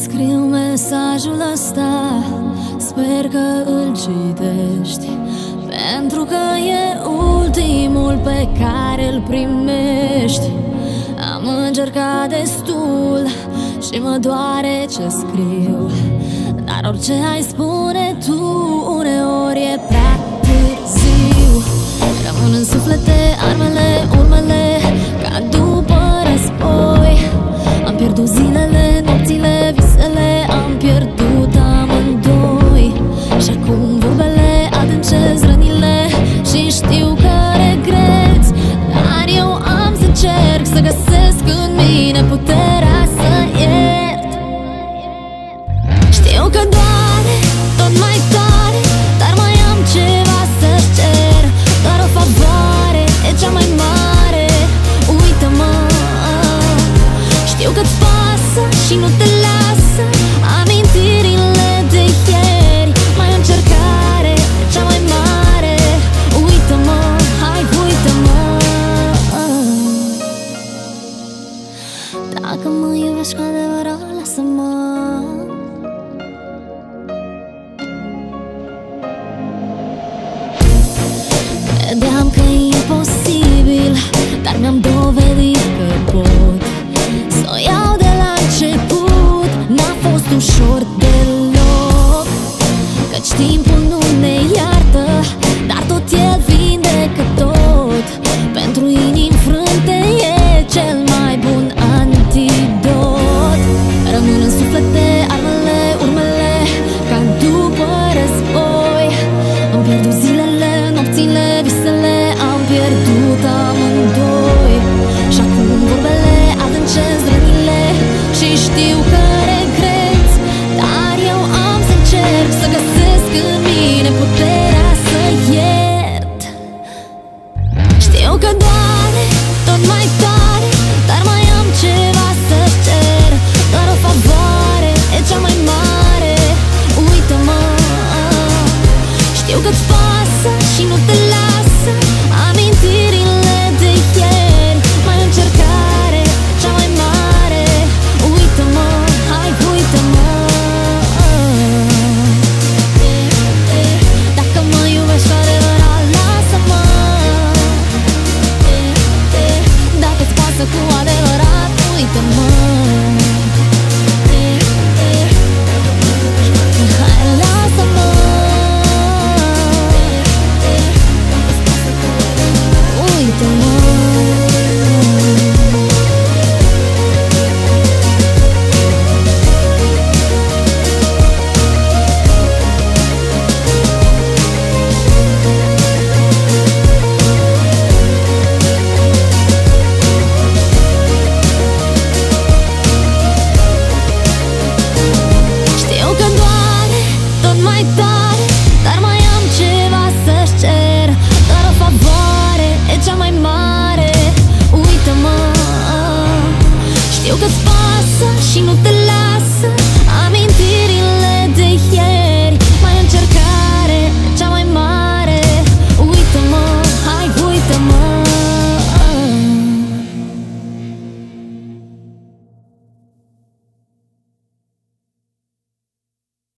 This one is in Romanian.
Îți scriu mesajul ăsta, sper că îl citești, pentru că e ultimul pe care îl primești. Am încercat destul și mă doare ce scriu, dar orice ai spune tu, uneori e prea târziu. Rămân în suflete armele, urmele, ca după război. Am pierdut zilele, nopțile, visele, am pierdut amândoi. Și acum vorbele adâncesc rănile și știu că regreți, dar eu am să încerc să găsesc în mine puterea să iert. Știu că doare tot mai tare, dar mai am ceva să-ți cer. Doar o favoare e cea mai mare, uită-mă. Știu că-ți pasă și nu te lasă amintirile de ieri. Mai o încercare e cea mai mare, uită-mă, hai, uită-mă. Dacă mă iubești cu adevărat, lasă-mă. Credeam că e imposibil, dar mi-am dovedit că pot să o iau de la început. N-a fost ușor deloc, căci timpul nu ne iartă, dar tot el vindecă tot. Pentru inimi frânte e cel mai bun antidot. Rămân în suflete armele, urmele, ca după război. Am pierdut zilele, nopțile, visele, am pierdut amândoi. Și acum vorbele adâncesc rănile și știu că regreți, dar eu am să încerc să găsesc în mine puterea să ies.